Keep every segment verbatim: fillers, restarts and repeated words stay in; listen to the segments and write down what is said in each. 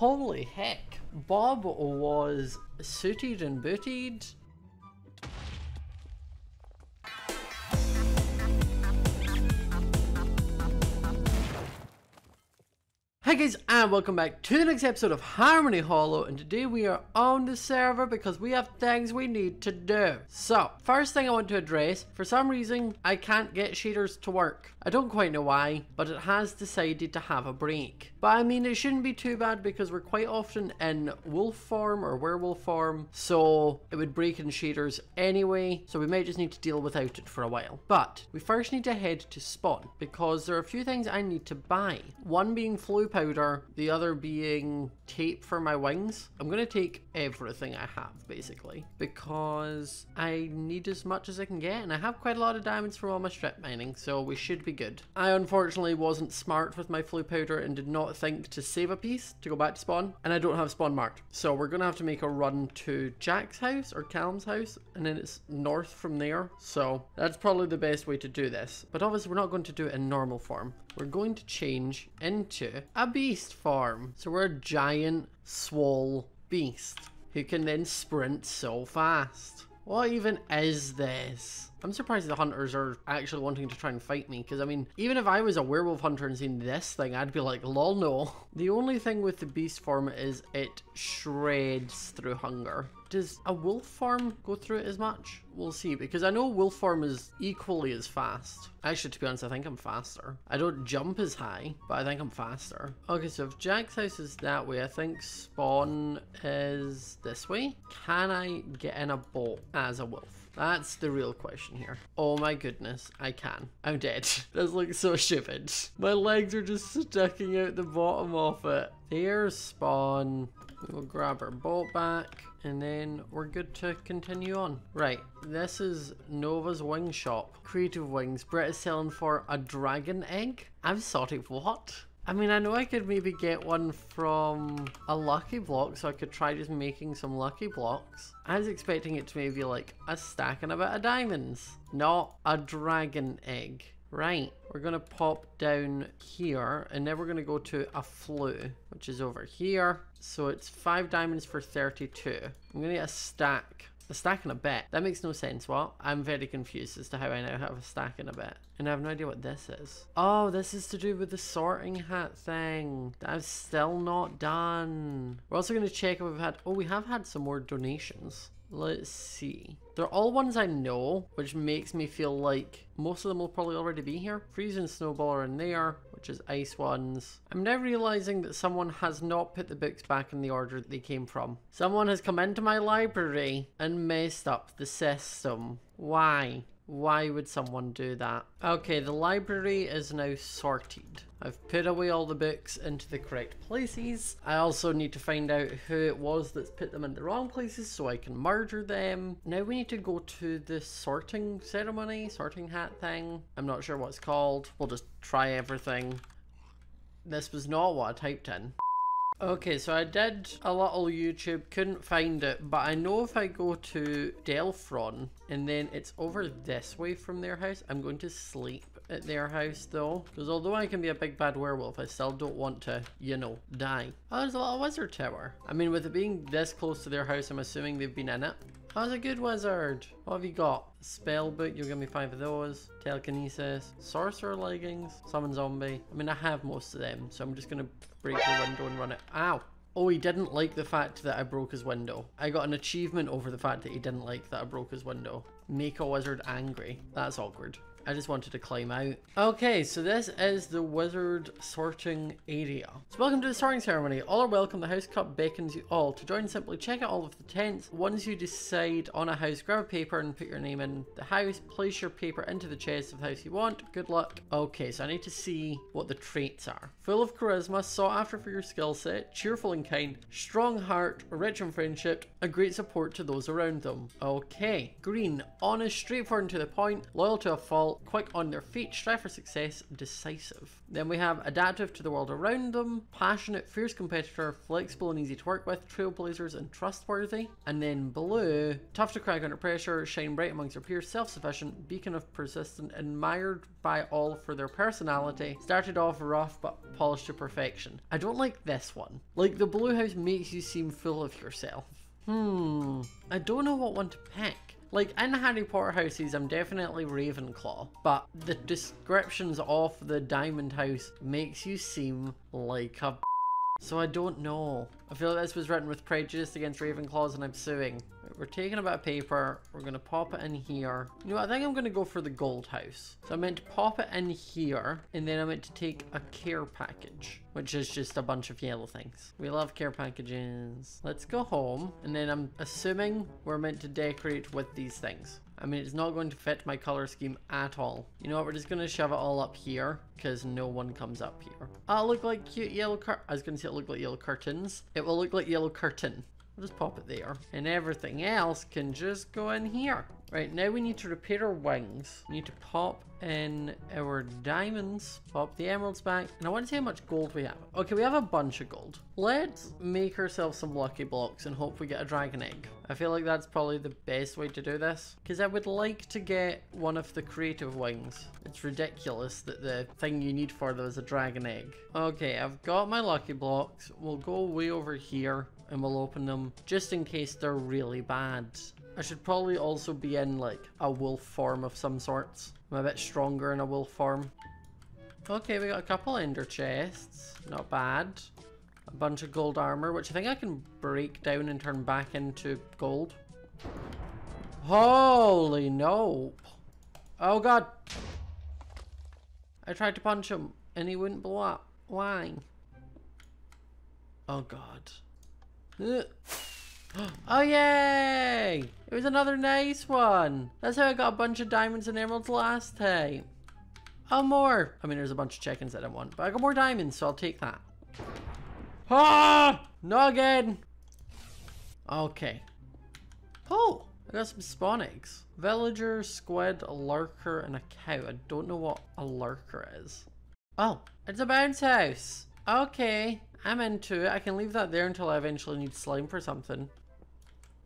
Holy heck, Bob was suited and booted. Hi guys, and welcome back to the next episode of Harmony Hollow, and today we are on the server because we have things we need to do. So, first thing I want to address, for some reason I can't get shaders to work. I don't quite know why, but it has decided to have a break. But I mean, it shouldn't be too bad because we're quite often in wolf form or werewolf form, so it would break in shaders anyway, so we might just need to deal without it for a while. But we first need to head to spawn because there are a few things I need to buy. One being flu powder, the other being tape for my wings. I'm gonna take everything I have basically because I need as much as I can get, and I have quite a lot of diamonds from all my strip mining, so we should be good. I unfortunately wasn't smart with my flu powder and did not think to save a piece to go back to spawn, and I don't have spawn marked, so we're gonna have to make a run to Jack's house or Calum's house, and then it's north from there, so that's probably the best way to do this. But obviously we're not going to do it in normal form. We're going to change into a beast form. So we're a giant swole beast who can then sprint so fast. What even is this? I'm surprised the hunters are actually wanting to try and fight me, because I mean, even if I was a werewolf hunter and seen this thing, I'd be like, lol, no. The only thing with the beast form is it shreds through hunger. Does a wolf form go through it as much? We'll see, because I know wolf form is equally as fast. Actually, to be honest, I think I'm faster. I don't jump as high, but I think I'm faster. Okay, so if Jack's house is that way, I think spawn is this way. Can I get in a boat as a wolf? That's the real question here. Oh my goodness, I can. I'm dead. This looks so stupid. My legs are just sticking out the bottom of it. There's spawn. We'll grab our bolt back, and then we're good to continue on. Right, this is Nova's wing shop. Creative Wings. Brett is selling for a dragon egg. I've sorted what? I mean, I know I could maybe get one from a lucky block, so I could try just making some lucky blocks. I was expecting it to maybe like a stack and a bit of diamonds, not a dragon egg. Right, we're gonna pop down here, and then we're gonna go to a flue, which is over here. So it's five diamonds for thirty-two. I'm gonna get a stack. A stack and a bit. That makes no sense, what? I'm very confused as to how I now have a stack and a bit. And I have no idea what this is. Oh, this is to do with the sorting hat thing that I've still not done. We're also gonna check if we've had, oh, we have had some more donations. Let's see. They're all ones I know, which makes me feel like most of them will probably already be here. Freeze and Snowball are in there, which is ice ones. I'm now realizing that someone has not put the books back in the order that they came from. Someone has come into my library and messed up the system. Why? Why would someone do that? Okay, the library is now sorted. I've put away all the books into the correct places. I also need to find out who it was that's put them in the wrong places so I can murder them. Now we need to go to the sorting ceremony, sorting hat thing. I'm not sure what it's called. We'll just try everything. This was not what I typed in. Okay, so I did a little YouTube, couldn't find it, but I know if I go to Delphron and then it's over this way from their house. I'm going to sleep at their house though, because although I can be a big bad werewolf, I still don't want to, you know, die. Oh, there's a little wizard tower. I mean, with it being this close to their house, I'm assuming they've been in it. Oh, that's a good wizard. What have you got? Spell book, you'll give me five of those. Telekinesis, sorcerer leggings, summon zombie. I mean, I have most of them, so I'm just gonna break the window and run it. Ow. Oh, he didn't like the fact that I broke his window. I got an achievement over the fact that he didn't like that I broke his window. Make a wizard angry. That's awkward. I just wanted to climb out. Okay, so this is the wizard sorting area. So welcome to the sorting ceremony. All are welcome. The house cup beckons you all. To join, simply check out all of the tents. Once you decide on a house, grab a paper and put your name in the house. Place your paper into the chest of the house you want. Good luck. Okay, so I need to see what the traits are. Full of charisma, sought after for your skill set, cheerful and kind, strong heart, rich in friendship, a great support to those around them. Okay, green, honest, straightforward and to the point, loyal to a fault, nimble, quick on their feet, strive for success, decisive. Then we have adaptive to the world around them, passionate, fierce competitor, flexible and easy to work with, trailblazers and trustworthy. And then blue, tough to crack under pressure, shine bright amongst their peers, self-sufficient, beacon of persistence, admired by all for their personality, started off rough but polished to perfection. I don't like this one. Like, the blue house makes you seem full of yourself. Hmm, I don't know what one to pick. Like, in Harry Potter houses, I'm definitely Ravenclaw, but the descriptions of the diamond house makes you seem like a b****. So I don't know. I feel like this was written with prejudice against Ravenclaws and I'm suing. We're taking a bit of paper, we're going to pop it in here. You know what, I think I'm going to go for the gold house. So I meant to pop it in here, and then I meant to take a care package, which is just a bunch of yellow things. We love care packages. Let's go home, and then I'm assuming we're meant to decorate with these things. I mean, it's not going to fit my color scheme at all. You know what, we're just going to shove it all up here, because no one comes up here. Oh, it look like cute yellow cur- I was going to say it looked like yellow curtains. It will look like yellow curtain. I'll just pop it there. And everything else can just go in here. Right, now we need to repair our wings. We need to pop in our diamonds, pop the emeralds back. And I want to see how much gold we have. Okay, we have a bunch of gold. Let's make ourselves some lucky blocks and hope we get a dragon egg. I feel like that's probably the best way to do this, because I would like to get one of the creative wings. It's ridiculous that the thing you need for them is a dragon egg. Okay, I've got my lucky blocks. We'll go way over here and we'll open them, just in case they're really bad. I should probably also be in like a wolf form of some sorts. I'm a bit stronger in a wolf form. Okay, we got a couple ender chests, not bad. A bunch of gold armor, which I think I can break down and turn back into gold. Holy no. Oh god. I tried to punch him and he wouldn't blow up. Why? Oh god. Ugh. Oh yay! It was another nice one! That's how I got a bunch of diamonds and emeralds last time. Oh, more! I mean, there's a bunch of chickens that I want, but I got more diamonds, so I'll take that. Ah! Not again! Okay. Oh! I got some spawn eggs. Villager, squid, a lurker, and a cow. I don't know what a lurker is. Oh! It's a bounce house! Okay, I'm into it. I can leave that there until I eventually need slime for something.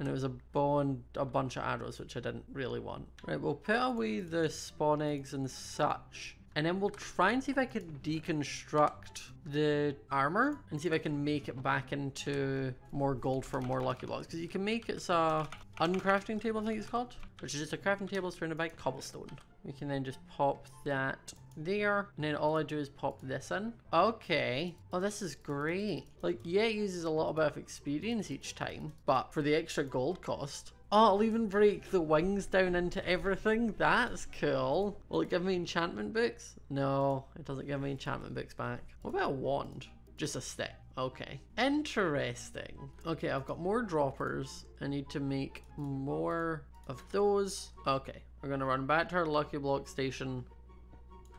And it was a bow and a bunch of arrows, which I didn't really want. Right, we'll put away the spawn eggs and such. And then we'll try and see if I can deconstruct the armor and see if I can make it back into more gold for more lucky blocks. Because you can make it's a uncrafting table, I think it's called, which is just a crafting table surrounded by cobblestone. We can then just pop that there, and then all I do is pop this in. Okay. Oh, this is great. Like, yeah, it uses a little bit of experience each time, but for the extra gold cost. Oh, I'll even break the wings down into everything. That's cool. Will it give me enchantment books? No, it doesn't give me enchantment books back. What about a wand? Just a stick. Okay. Interesting. Okay, I've got more droppers. I need to make more of those. Okay, we're going to run back to our lucky block station.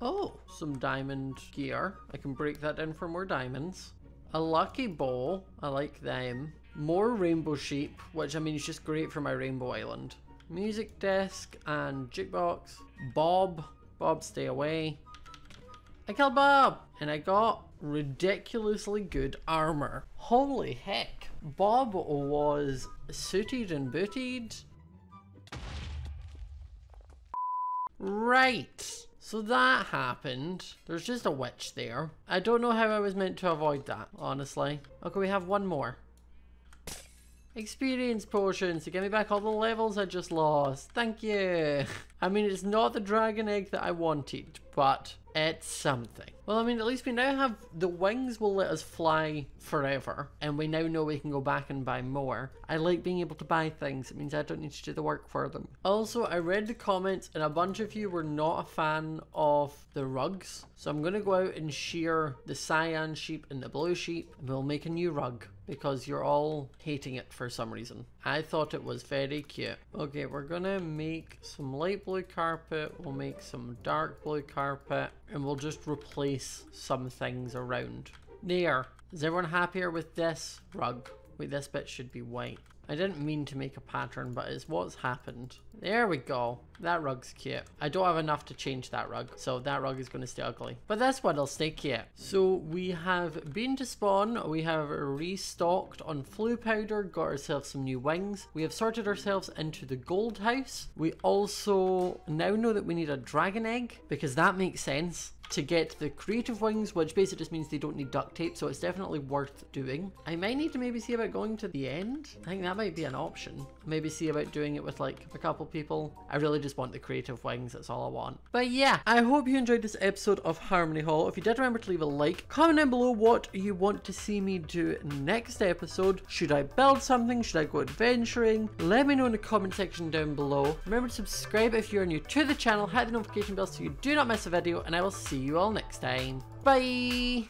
Oh, some diamond gear. I can break that in for more diamonds. A lucky bow. I like them. More rainbow sheep, which I mean is just great for my rainbow island. Music desk and jukebox. Bob. Bob, stay away. I killed Bob! And I got ridiculously good armor. Holy heck. Bob was suited and booted. Right. So that happened. There's just a witch there. I don't know how I was meant to avoid that, honestly. Okay, we have one more. Experience potions to get me back all the levels I just lost. Thank you. I mean, it's not the dragon egg that I wanted, but it's something. Well, I mean, at least we now have the wings will let us fly forever, and we now know we can go back and buy more. I like being able to buy things. It means I don't need to do the work for them. Also, I read the comments and a bunch of you were not a fan of the rugs. So I'm going to go out and shear the cyan sheep and the blue sheep, and we'll make a new rug, because you're all hating it for some reason. I thought it was very cute. Okay, we're gonna make some light blue carpet, we'll make some dark blue carpet, and we'll just replace some things around. There. Is everyone happier with this rug? Wait, this bit should be white. I didn't mean to make a pattern, but it's what's happened. There we go. That rug's cute. I don't have enough to change that rug, so that rug is going to stay ugly. But this one'll stay cute. So we have been to spawn. We have restocked on flu powder, got ourselves some new wings. We have sorted ourselves into the gold house. We also now know that we need a dragon egg, because that makes sense. To get the creative wings, which basically just means they don't need duct tape, so it's definitely worth doing. I might need to maybe see about going to the end. I think that might be an option. Maybe see about doing it with like a couple people. I really just want the creative wings, that's all I want. But yeah, I hope you enjoyed this episode of Harmony Hollow. If you did, remember to leave a like. Comment down below what you want to see me do next episode. Should I build something? Should I go adventuring? Let me know in the comment section down below. Remember to subscribe if you're new to the channel. Hit the notification bell so you do not miss a video, and I will see you all next time. Bye!